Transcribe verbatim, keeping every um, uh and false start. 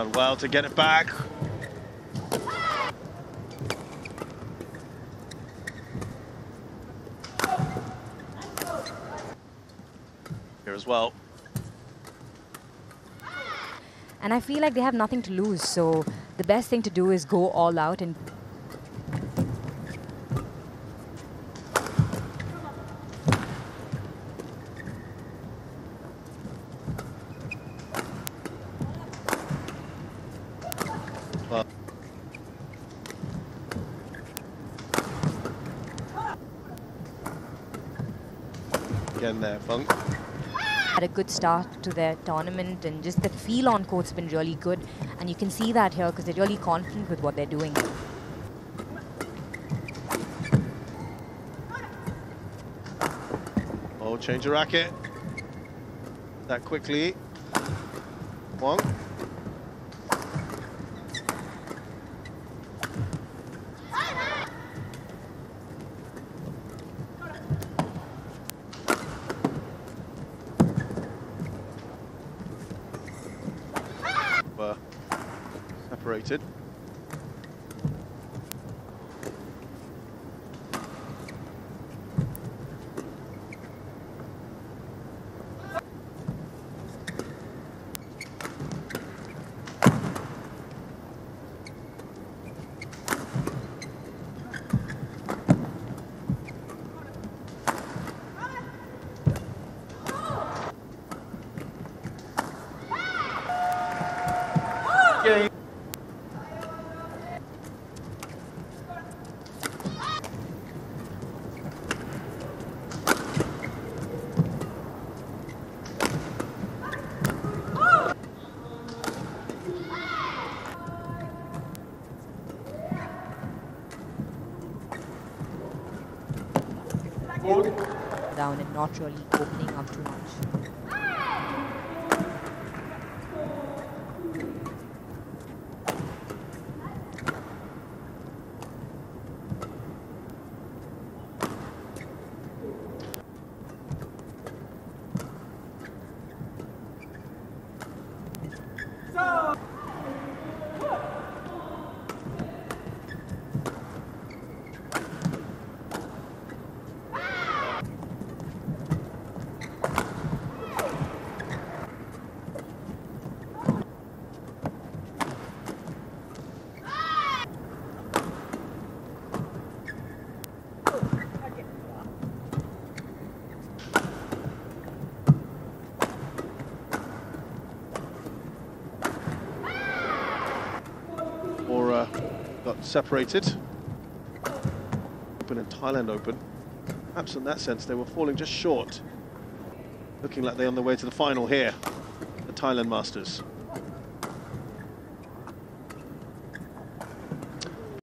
Done well to get it back. Here as well. And I feel like they have nothing to lose, so the best thing to do is go all out and... Well. Again there, Feng. Had a good start to their tournament, and just the feel on court's been really good, and you can see that here because they're really confident with what they're doing. Oh, change the racket that quickly. One. Separated. Game. Down and not really opening up too much. Got separated. Open and Thailand Open. Perhaps in that sense they were falling just short. Looking like they're on their way to the final here, the Thailand Masters.